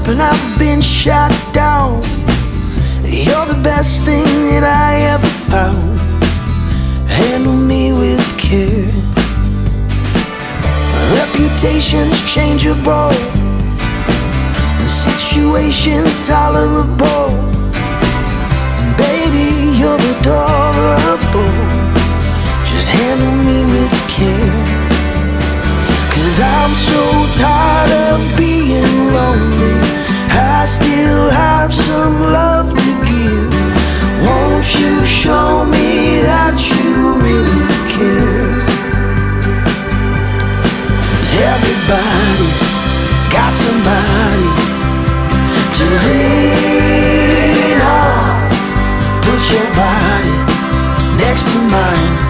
up and I've been shot down. You're the best thing that I ever found. Handle me with care. Reputation's changeable, the situation's tolerable. Baby, you're adorable. Just handle me with care. 'Cause I'm so tired of being lonely. I still have some love to give. Won't you show me that you really care? 'Cause everybody's got somebody to lean on. Put your body next to mine.